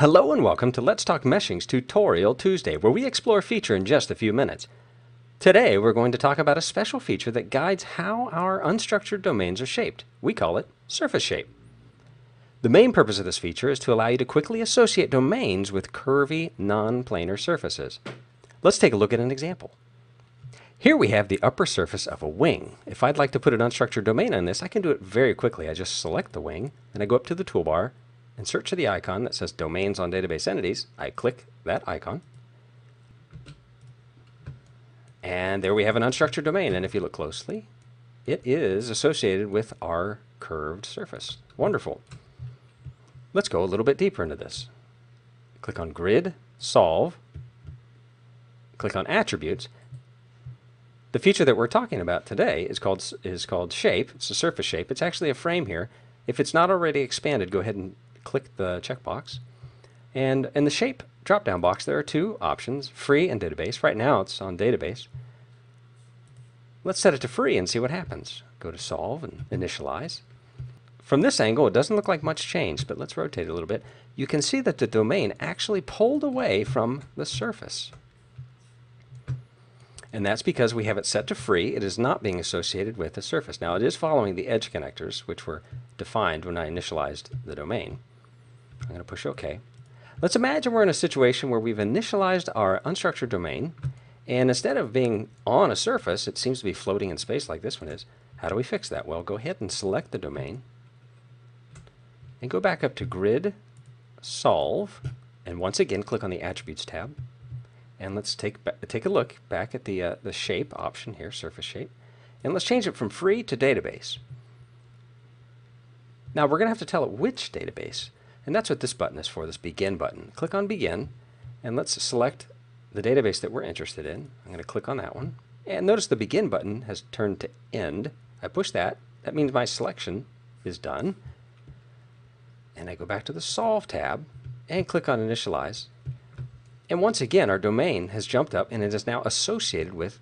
Hello and welcome to Let's Talk Meshing's Tutorial Tuesday, where we explore a feature in just a few minutes. Today we're going to talk about a special feature that guides how our unstructured domains are shaped. We call it Surface Shape. The main purpose of this feature is to allow you to quickly associate domains with curvy, non-planar surfaces. Let's take a look at an example. Here we have the upper surface of a wing. If I'd like to put an unstructured domain on this, I can do it very quickly. I just select the wing, then I go up to the toolbar, and search for the icon that says Domains on Database Entities. I click that icon. And there we have an unstructured domain. And if you look closely, it is associated with our curved surface. Wonderful. Let's go a little bit deeper into this. Click on Grid, Solve, click on Attributes. The feature that we're talking about today is called Shape. It's a surface shape. It's actually a frame here. If it's not already expanded, go ahead and click the checkbox. And in the shape drop-down box, there are two options, free and database. Right now it's on database. Let's set it to free and see what happens. Go to solve and initialize. From this angle, it doesn't look like much change, but let's rotate a little bit. You can see that the domain actually pulled away from the surface. And that's because we have it set to free. It is not being associated with the surface. Now it is following the edge connectors, which were defined when I initialized the domain. I'm going to push OK. Let's imagine we're in a situation where we've initialized our unstructured domain, and instead of being on a surface, it seems to be floating in space like this one is. How do we fix that? Well, go ahead and select the domain, and go back up to Grid, Solve, and once again click on the Attributes tab. And let's take a look back at the shape option here, surface shape. And let's change it from free to database. Now we're going to have to tell it which database. And that's what this button is for, this begin button. Click on begin, and let's select the database that we're interested in. I'm going to click on that one. And notice the begin button has turned to end. I push that. That means my selection is done. And I go back to the solve tab and click on initialize. And once again, our domain has jumped up, and it is now associated with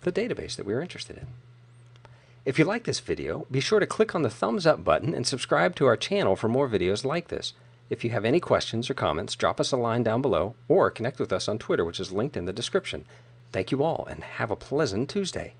the database that we are interested in. If you like this video, be sure to click on the thumbs up button and subscribe to our channel for more videos like this. If you have any questions or comments, drop us a line down below or connect with us on Twitter, which is linked in the description. Thank you all, and have a pleasant Tuesday.